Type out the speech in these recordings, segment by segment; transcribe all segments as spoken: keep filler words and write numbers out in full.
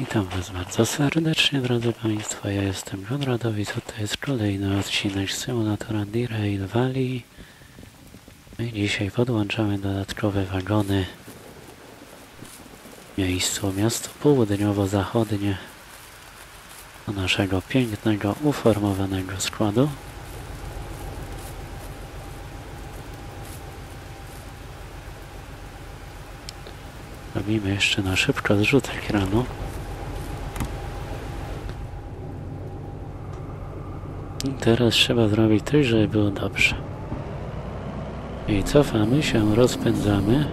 Witam Was bardzo serdecznie, drodzy Państwo, ja jestem Konradowicz, to jest kolejny odcinek Simulatora D-Rail Valley. My dzisiaj podłączamy dodatkowe wagony w miejscu miasto południowo-zachodnie do naszego pięknego, uformowanego składu. Robimy jeszcze na szybko zrzut ekranu. I teraz trzeba zrobić coś, żeby było dobrze. I cofamy się, rozpędzamy.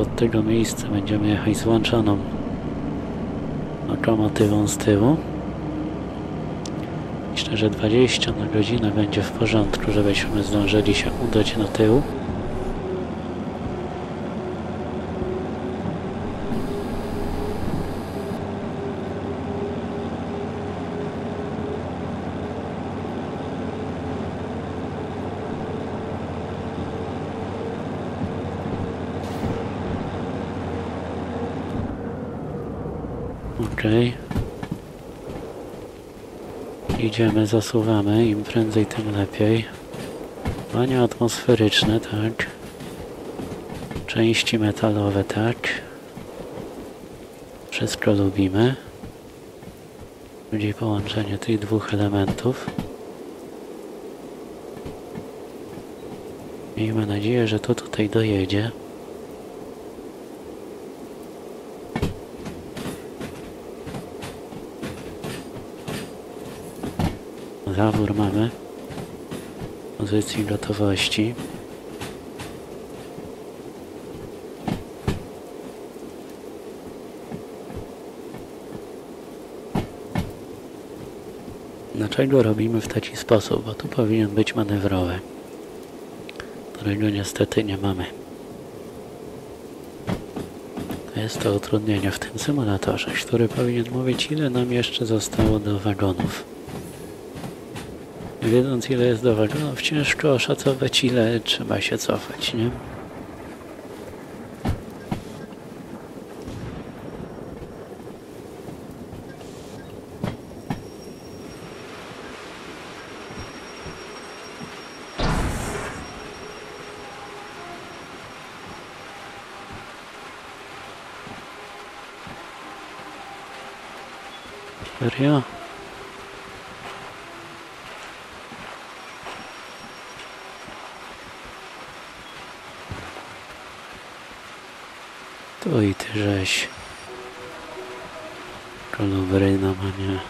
Od tego miejsca będziemy jechać z włączoną lokomotywą z tyłu. Myślę, że dwadzieścia na godzinę będzie w porządku, żebyśmy zdążyli się udać do tyłu. Okej. Idziemy, zasuwamy, im prędzej tym lepiej. Bania atmosferyczne, tak. Części metalowe, tak. Wszystko lubimy. Będzie połączenie tych dwóch elementów. Miejmy nadzieję, że to tutaj dojedzie. Zawór mamy w pozycji gotowości. Dlaczego robimy w taki sposób? Bo tu powinien być manewrowy, którego niestety nie mamy. To jest to utrudnienie w tym symulatorze, który powinien mówić, ile nam jeszcze zostało do wagonów. Wiedząc, ile jest do wagonów, ciężko oszacować, ile trzeba się cofać, nie? Serio? Oj, ty żeś. Kolubryna, mania.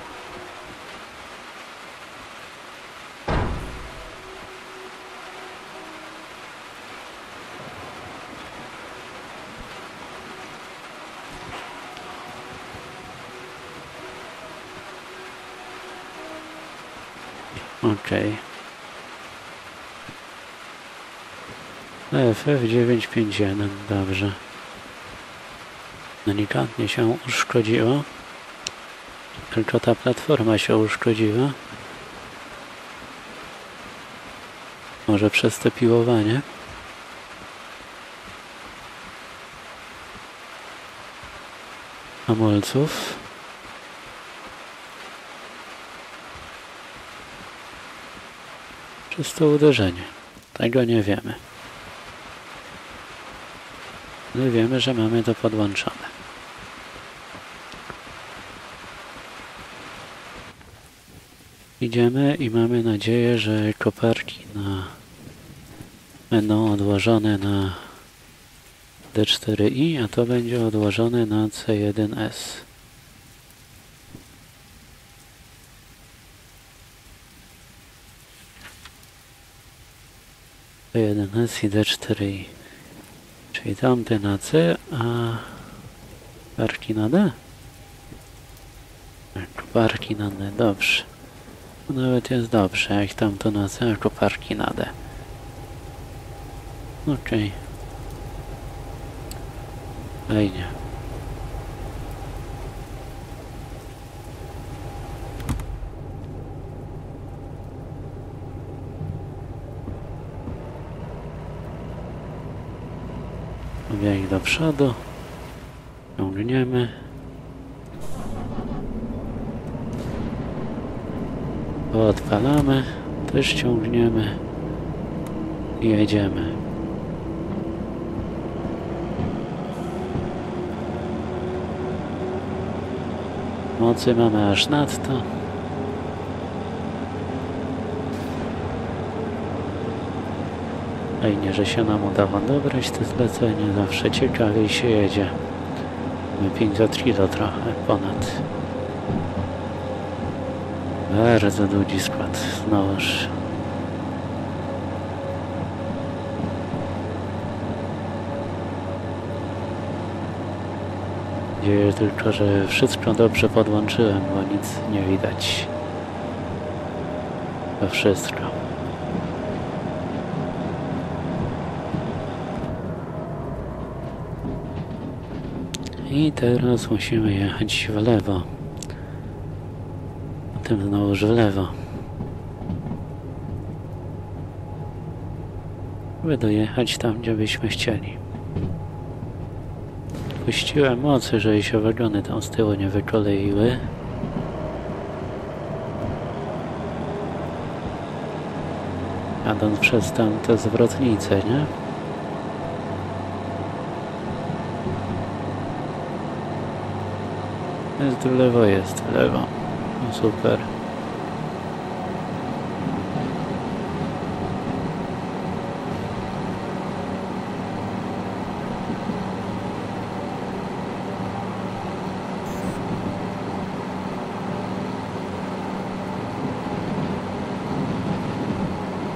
Okej. Okay. F F dziewięć pięć jeden, dobrze. Delikatnie się uszkodziło, tylko ta platforma się uszkodziła. Może przez to piłowanie. Hamulców. Przez to uderzenie. Tego nie wiemy. My wiemy, że mamy to podłączone. Idziemy i mamy nadzieję, że koparki na... będą odłożone na D cztery I, a to będzie odłożone na C jeden S. C jeden S i D cztery I. Czyli tamte na C, a koparki na D? Koparki na D, dobrze. Nawet jest dobrze, jak tamto na C, a koparki na D. Okej. Fajnie. Obieg do przodu. Ciągniemy. Odpalamy, też ciągniemy i jedziemy. Mocy mamy aż nadto. Fajnie, że się nam udało dobrać te zlecenie, zawsze ciekawiej się jedzie. pięćdziesiąt kilo trochę ponad. Bardzo długi skład, znowuż. Mam nadzieję tylko, że wszystko dobrze podłączyłem, bo nic nie widać. To wszystko. I teraz musimy jechać w lewo. Potem znowuż w lewo. By dojechać tam, gdzie byśmy chcieli. Puściłem mocy, żeby się wagony tam z tyłu nie wykoleiły. Jadąc przez tamte zwrotnice, nie? Jest w lewo, jest w lewo. No super.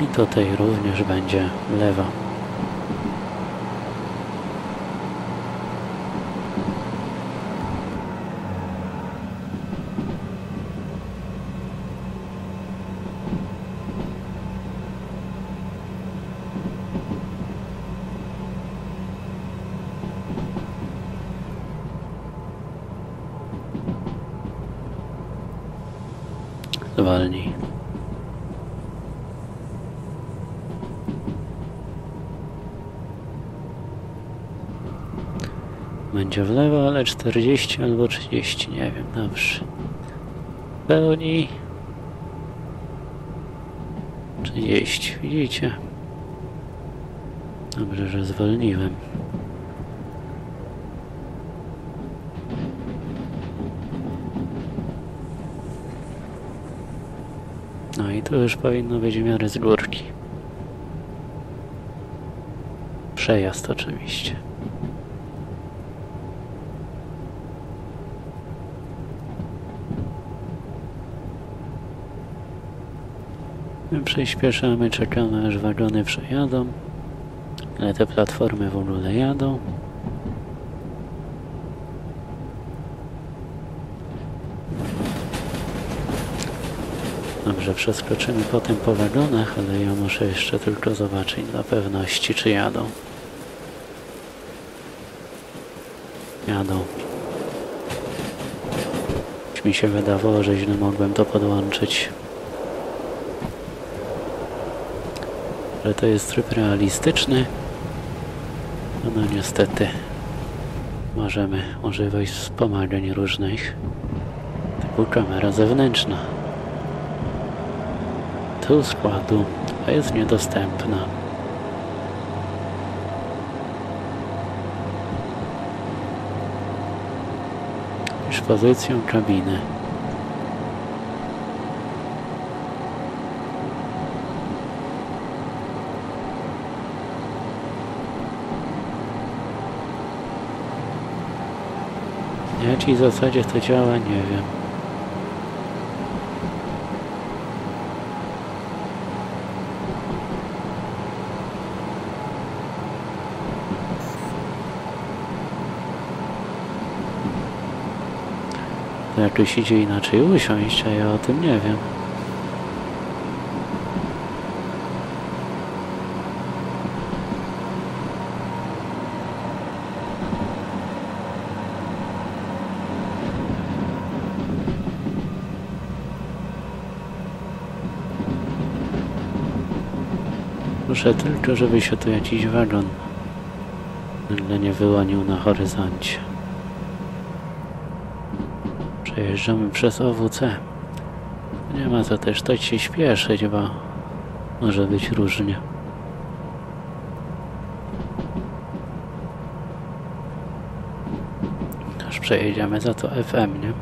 I tutaj również będzie lewa. Zwolnij. Będzie w lewo, ale czterdzieści albo trzydzieści, nie wiem, dobrze. Pełni. trzydzieści, widzicie? Dobrze, że zwolniłem. No i tu już powinno być w miarę z górki. Przejazd oczywiście. My przyspieszamy, czekamy aż wagony przejadą. Ale te platformy w ogóle jadą. Dobrze, przeskoczymy potem po wagonach, ale ja muszę jeszcze tylko zobaczyć dla pewności, czy jadą. Jadą. Już mi się wydawało, że źle mogłem to podłączyć. Że to jest tryb realistyczny. No, no niestety. Możemy używać wspomagań różnych. Typu kamera zewnętrzna. Tu składu, a jest niedostępna. Już pozycją kabiny. Jak i w zasadzie to działa, nie wiem. To jakoś idzie inaczej usiąść, a ja o tym nie wiem. Muszę tylko, żeby się tu jakiś wagon nagle nie wyłonił na horyzoncie. Przejeżdżamy przez O W C. Nie ma co też to się śpieszyć, bo może być różnie. Aż przejedziemy za to F M, nie?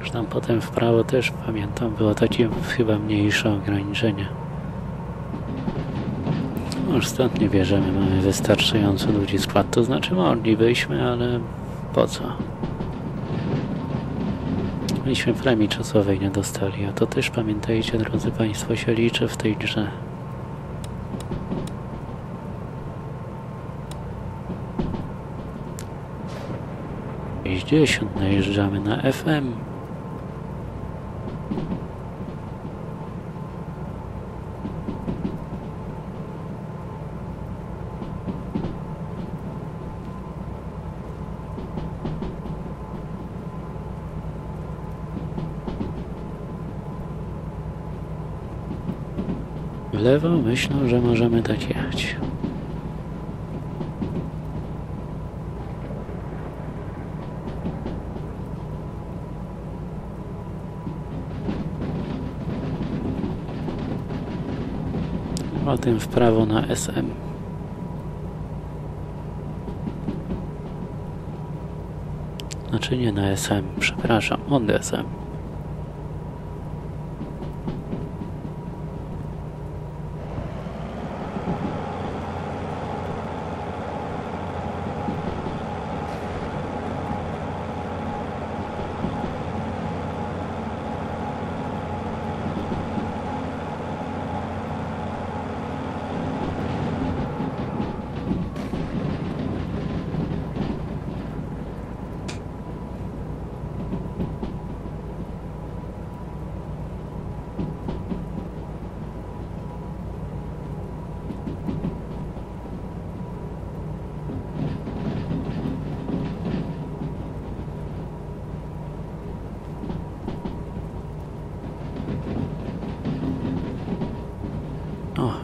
Już tam potem w prawo też pamiętam, było takie chyba mniejsze ograniczenie. Już stąd nie bierzemy, mamy wystarczająco ludzi skład, to znaczy moglibyśmy, ale po co? Myśmy premii czasowej nie dostali, a to też pamiętajcie, drodzy Państwo, się liczy w tej grze. sześćdziesiąt najeżdżamy na F M. W lewo myślę, że możemy tak jechać. Potem w prawo na S M. Znaczy nie na S M, przepraszam, od S M.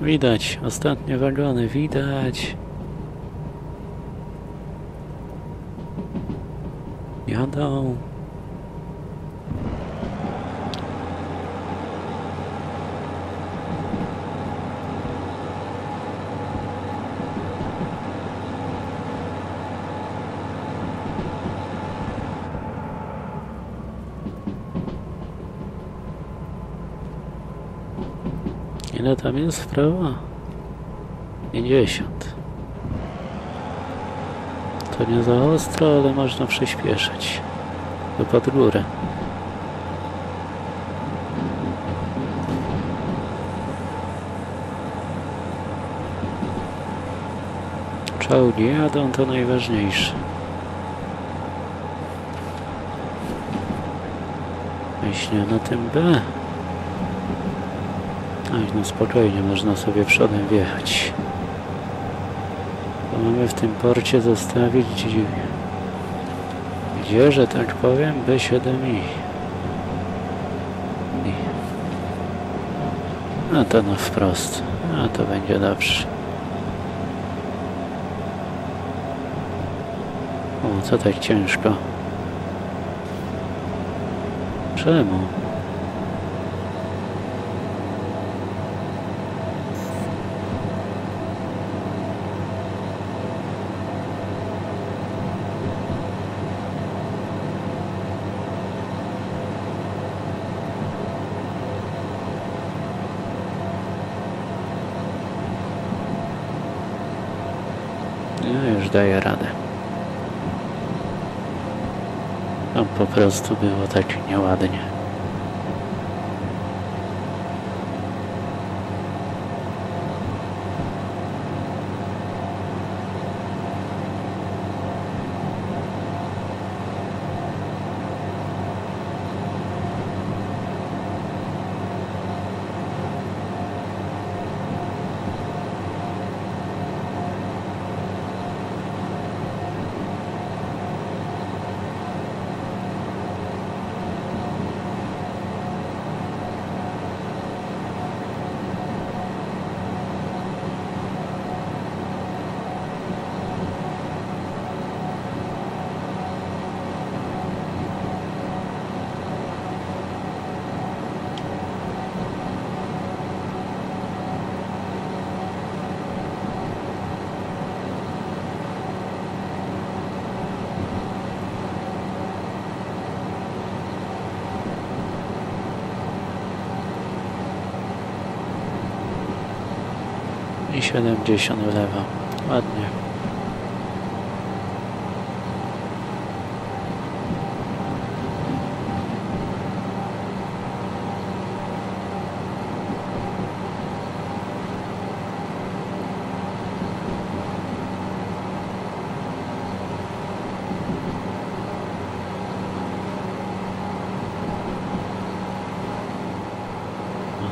Widać, ostatnie wagony, widać. Jadą. Ile tam jest w prawo? pięćdziesiąt. To nie za ostro, ale można przyspieszyć. To pod górę. Czołgi jadą, to najważniejsze. Myślę na tym B. Ach, no spokojnie, można sobie przodem wjechać. To mamy w tym porcie zostawić gdzie, że tak powiem, B siedem i. No to no wprost, no to będzie dobrze. O, co tak ciężko? Czemu? Daje radę. Tam po prostu było tak nieładnie. i siedemdziesiąt w lewo. Ładnie.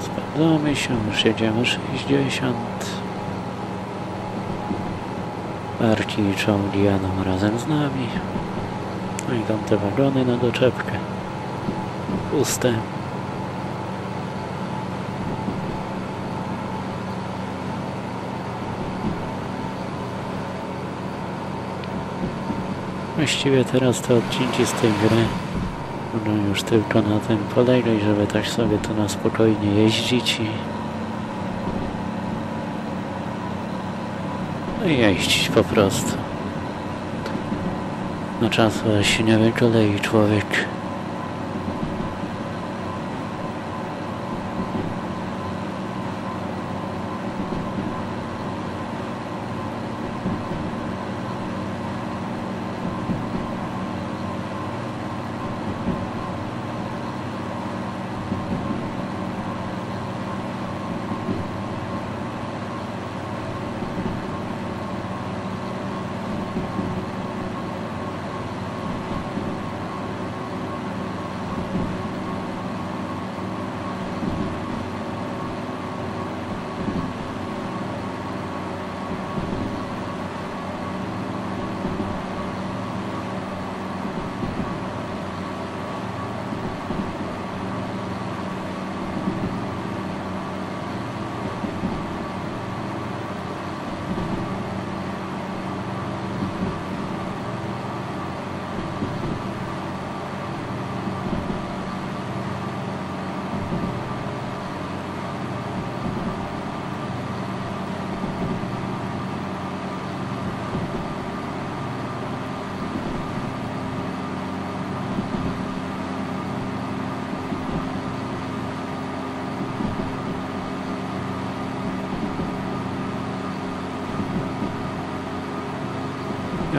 Zbadamy się, już jedziemy sześćdziesiąt. Barki i czołgi jadą razem z nami. No i tam te wagony na doczepkę. Puste. Właściwie teraz te odcinki z tej gry no już tylko na tym polegać, żeby tak sobie tu na spokojnie jeździć i no i jeździć po prostu. Na czas się nie wykolei człowiek.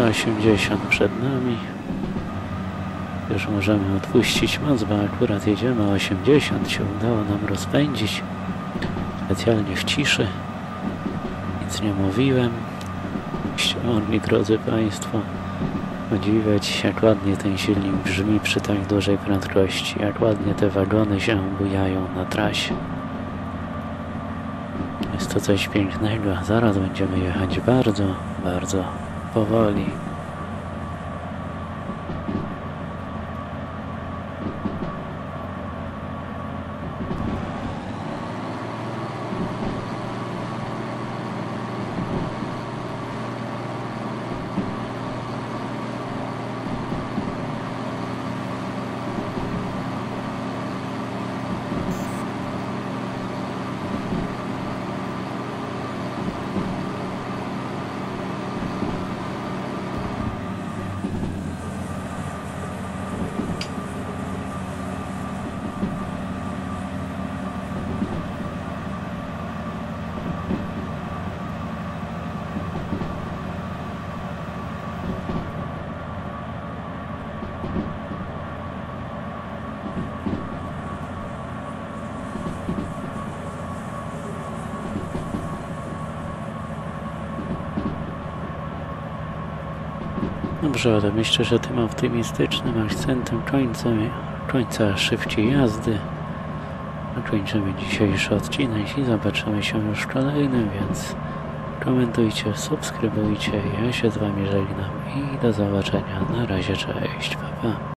osiemdziesiąt przed nami. Już możemy odpuścić moc, bo akurat jedziemy osiemdziesiąt. Się udało nam rozpędzić. Specjalnie w ciszy. Nic nie mówiłem. Ściągli, drodzy Państwo. Podziwiać, jak ładnie ten silnik brzmi przy tak dużej prędkości. Jak ładnie te wagony się bujają na trasie. Jest to coś pięknego. Zaraz będziemy jechać bardzo, bardzo powoli. Dobrze, ale myślę, że tym optymistycznym akcentem końcem, końca szybciej jazdy kończymy dzisiejszy odcinek i zobaczymy się już w kolejnym, więc komentujcie, subskrybujcie, ja się z Wami żegnam i do zobaczenia, na razie, cześć, pa pa.